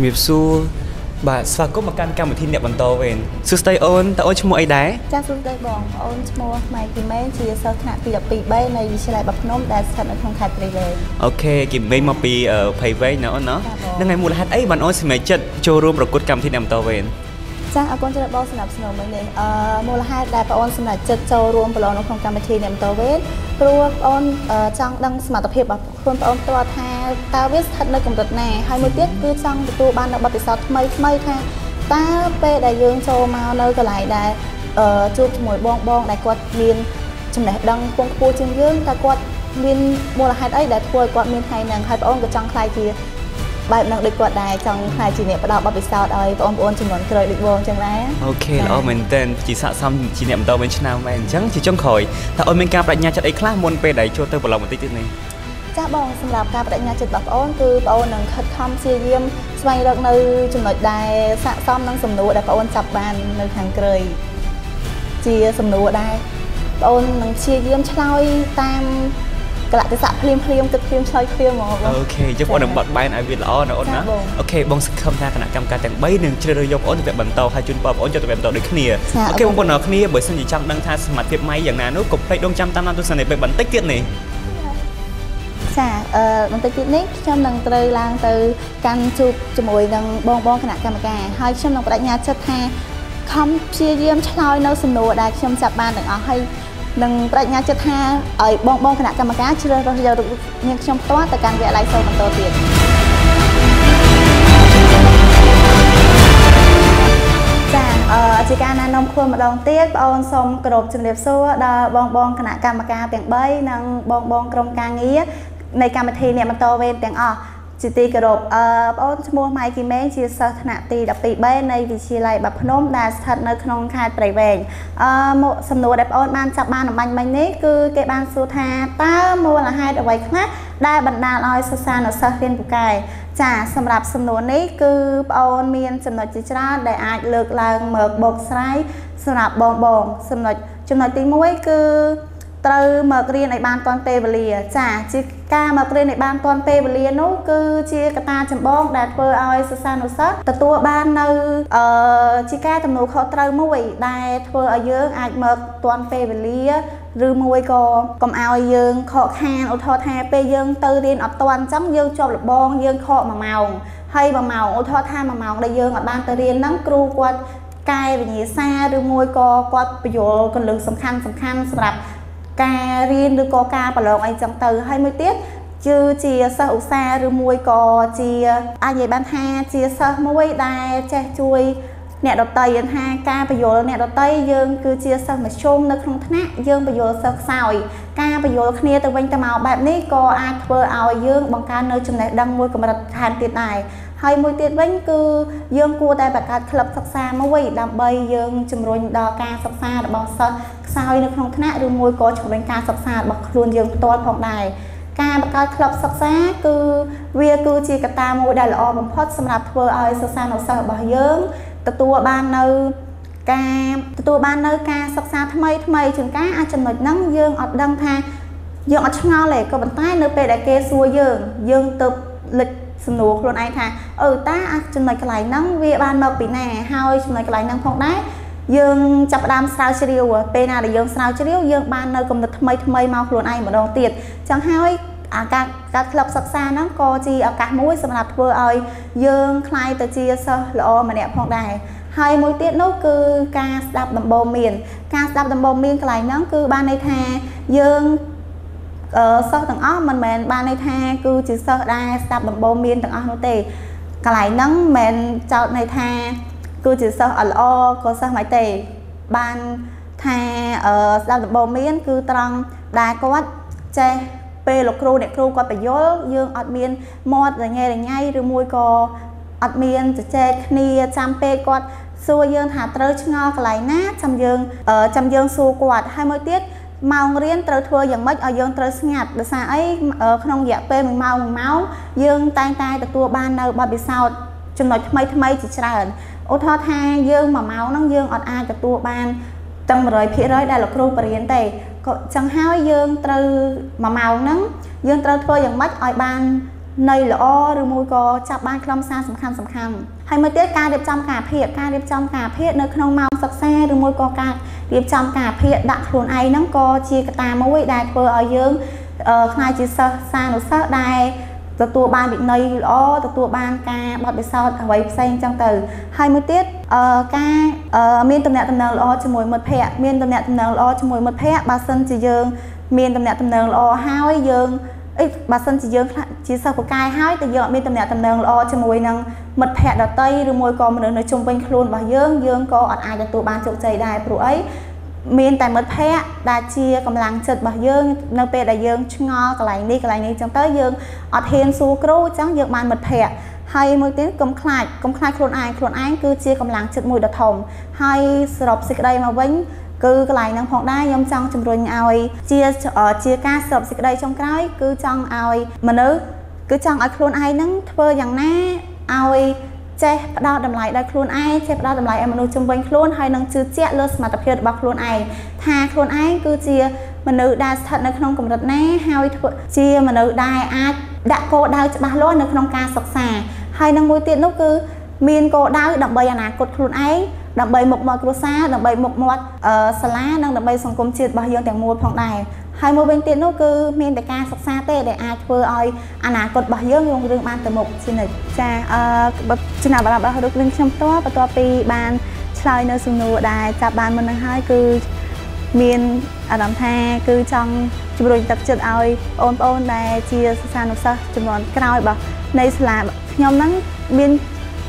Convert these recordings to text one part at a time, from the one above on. Chìm hiệp xua bà sao có một căn cam một thiên đẹp bằng to về sư tây ôn ta ôn cho mua ấy đá cha sư tây bòn ôn cho mua mày thì mấy chị sơ khả thì đập bị bay này sẽ lại bập nôm đã sẵn ở không khát về ok kìm mấy mà bị ở phải vậy nó đang ngày mùa là hát ấy bạn ôn sẽ mấy chất cho rôm rồi cốt cam thiên đẹp to về cha ở con cho bao sản xuất nổi mình mùa là hát đại ôn sản xuất chất cho rôm rồi nó không cam thiên đẹp to về rồi ôn trong đang sản tập hiệp bập con ôn to tha ta biết thật nơi công việc này 20 tiết cứ trong tụi ban động bật sọt mây tha ta về đại dương châu mau nơi cái lại đại chụp mồi bong đại quạt miền trong này đăng phong phú trên dương ta quạt miền mua là hai đấy đại thôi quạt miền hay nàng hai ông trong khai thì bài năng được quạt đại trong khai chỉ niệm bắt đầu bật sọt rồi ông chỉ muốn cười được buồn trong đấy ok đó mình tên chỉ sợ xong chỉ niệm tao bên trên nào mình chẳng chỉ trong khỏi ta ôn bên cam đại nhà chặt ấy khác môn về đại cho tôi vào lòng một tí này cha bong xem là ca đại nhà chụp bạc ôn từ bạc ôn năng khật khom xì yếm xoay được nơi chụp nội đài sạ xong năng sầm nụ đại bạc ôn chập bàn nơi hàng cười chia sầm nụ đài bạc ôn năng xì yếm chay tam cả lại cái sạ phim cực phim chay phim mà ok chứ bạc năng bật bay này việt lo nó ôn á ok bong không tha cả cam ca tặng bấy nương chơi đôi dọc ôn từ việc bận tàu hay chuyên bạc ôn cho từ việc tàu được khnia ok bong bận ở khnia bởi sân gì trong đang tha mặt tiệp máy dạng nào nó cục phải đông trăm tam năm tôi sân này về bận tích tiết này bằng tay tiết trong lần từ lang từ căn chụp cho mỗi lần bong bong khả năng cả hai trong lần của đại nhà chất ha không chia riêng chơi nấu sầm nồi đại trong sạp bàn được ở hay lần đại nhà chất ha ở bong bong khả năng cả cá chưa rồi giờ được nhưng trong toát từ căn vẽ lại sâu bằng to tiền chị ca na nông khuôn mà đòn tiết bong xong cột trường đẹp xô bong bong khả năng cả mà ca tiền bấy năng bong bong trong ca nghĩaในการมาทีเนี่ยมันโตเวนแต่งออกจิตีกระโดดโอนมัวไมค์กิเมจิสถานตีดับปีเบ้ในวิชีไลแบบพนมดาสถานในขนมคายไตรเวงโมสำนวนแบบโอนบ้านจับบ้านของมันนี้คือเก็บบ้านสุธาต้ามัวละให้เอาไว้ข้างหน้าได้บรรดาลอยสุสานอุสเรียนบุกไก่จ่าสำหรับสำนวนนี้คือโอนมีนสำนวนจิตราได้อาจเลือกลางเมือกบกไซสำหรับบองบองสำนวนจำนวนตีมวยคือtừ mở kia này ban toàn tê bìa trả chiếc ca mở kia này ban toàn tê bìa nấu cứ chia cả ta chấm bông đặt vừa ao sơ san sớt từ tua ban nơi chiếc ca tầm nấu khó từ mùi đại vừa ở dưới ai mở toàn tê bìa rư mùi co cầm ao dương khó khăn ô thọ thà pe dương từ điên ập toàn chấm dương cho lập bông dương khó mà màu hay mà màu ô thọ tha mà màu đại dương ở ban từ điên nắng cru quạt cay về nhì xa rư mùi co quạt bây giờ còn lượng sầm khăn sập ca riêng đưa co ca bảo lòng anh trong từ 20 tiết chứ chia sâu xa đưa môi cò chia ai vậy ban ha chia sơ môi đai che chui nè đọc tay yên ha ca bây giờ nè đọc tay dương cứ chia sơ mà chôm nó không thắt dương bây giờ sơ sỏi ca bây giờ khnia từ bên ta màu bạn ní co ai vừa ao dương bằng ca nơi trong này đăng môi của mình hàn tiệt này 20 tiết vẫn cứ dương cua tay bạc ca lập sơ xa môi đam bay dương chùm rồi đo ca sơ xa đo sơ sao nó không thắc nặng môi có chụp bên ca sập sạt bật luôn dương to phòng này ca bật ca khập sập sạt cứ vía cứ chỉ cả ta môi đại lọ bằng phớt xâm lạp vừa ơi sập sạt nó sợ bỏ dớm từ tua ban nơi ca từ tua ban nơi ca sập sạt thay mây chừng cá ai chừng một nắng dương ọt đăng tha dương ọt ngao lệ có bàn tay nơi pe đại kê xua dương tập lịch xâm lược luôn ai tha ta ai chừng một cái lại nắng vía ban mập bị nè hai chừng một cái lại nắng phòng đấy dương chập đam sao chơi điêu bên nào để dương sao chơi điêu dương ban nơi cùng được thay mây mau luôn ai mà đòn tiệt chẳng hay các lập sập xa nó co chi ở các mũi sầm lạp vừa ơi dương khai từ chia sơ lộ mà đẹp phong đài 20 tiết nó cứ ca đạp đầm bồ miền cái này nó cứ ban đây tha dương sơ tầng ó mình ban đây tha cứ chỉ sơ đa đạp đầm bồ miền tầng ó nó tề cái này nó mình chợ này tha cứ chỉ sợ ở lo có sợ máy tề ban tha ở ra được bầu miên cứ trăng đá quát che pe lộc kêu nẹt kêu quát phải gió dương ọt miên mót rồi nghe rồi môi cò ọt miên chỉ che nia chăm pe quát xua dương thả trơ ngò cái này nát chăm dương xua quạt 20 tiết màu riêng trơ thưa dạng mấy ở dương trơ ngạt được sao ấy không dạ pe mình máu dương tay từ tua ban đầu bị sao chừng nói thay mây chỉ trả ô thọ tha dương mà máu nó dương ọt ai cho tua ban trong rồi phía rơi đây là kêu bờ riêng tề chẳng hao dương từ mà máu nó dương từ thôi chẳng mất ở ban nơi lõ rồi môi có chặt ban khom xa sầm khăn hay mới tiết ca điệp trong cà phê nơi không màu sặc xe rồi môi có cà điệp trong cà phê đặt luôn ấy nó có chia ta mối đại vừa ở dương khai chỉ xa nó sợ đại từ tua ban bị nơi lõ từ tua ban ca bọn bị sao quay sang trong từ hay mới tiết ca miền tầm nẹt tầm nẹt lõ cho mùi mật phẹ miền tầm nẹt tầm nẹt lõ cho mùi mật phẹ ba sân chỉ dương miền tầm nẹt tầm nẹt lõ hai dương bà sân chỉ dương chỉ sau của cài hai từ giờ bên tầm nẹt lo cho mùi năng mật hẹ đỏ tây rồi môi còn nữa nói chung quanh luôn bà dương dương có ở ai cho tụi ban trộn chảy đài phụ ấy miền tại mật hẹ đa chia cầm làng chật bà dương nâng pe đại dương ngò cái này trong tới dương ở thiên su cru trắng dương ban mật hẹ hay mới tiếng cầm khai luôn ai cứ chia cầm làng chật mùi đỏ thòng hay sọp xịt đây mà bánh cứ cái này năng phong đa trong chấm run ai chia ca sập xịt đây trong cái cứ trong ai mà nữ cứ trong ở khuôn ai nắng phơi rằng na ai che đo đầm lại đây khuôn ai che đo đầm lại em mà nuôi trong quanh khuôn hay năng chữ che lơ mà tập hiện bọc khuôn ai tha khuôn ai cứ chia mà nữ đa thật nó không cầm được na hai chia mà nữ đa ai đã cô đau cho bà luôn nó không ca sập xà hay năng môi tiền lúc cứ miên cô đau đầm bầy là cột khuôn ai đầm bầy một mồi croissant đầm bầy một mồi salad đang đầm bầy xong công chuyện bao nhiêu tiền mua phòng đài hai mươi bên tiền nó cứ miền đại ca sắp xa tê để ai vừa oi anh à cột bao nhiêu dùng đường ban từ một xin này cha chừng nào bạn đã được lên trong toa và toa pi ban chơi nơi sông núi đài chạp ban mình hai cứ miền ở đầm tha cứ trong chụp đồ tập trượt oi ôn đài chia xa nông sơ chụp món cái nào bảo này là nhóm nắng miền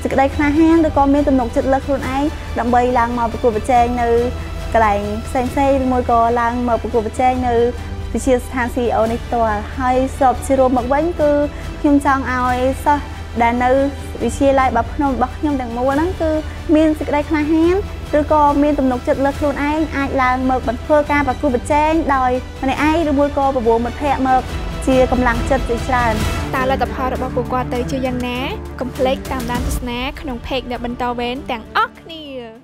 cái đây khai hang được con miếng tôm nục chật lật luôn ấy đậm bầy làng màu của vật trang như cái này xanh xay môi cò làng màu của vật trang như vị trí hàng xì ở này tòa hay sập siro mặc bánh cứ nhung trang ao sa đàn nữ vị trí lại bắp nhung đằng màu nắng cứ miếng cái đây khai hang được con miếng tôm nục chật lật luôn ấy ai làng màu bánh phơ ca và của vật trang đòi mà này ai được môi cò và bố mật hẹ mập chia cầm lăng chật để làm ta là tập hợp được bao cuộc qua tới chưa gian ná complex tam đan tết ná không phèn để bận tàu bến tặng óc nè.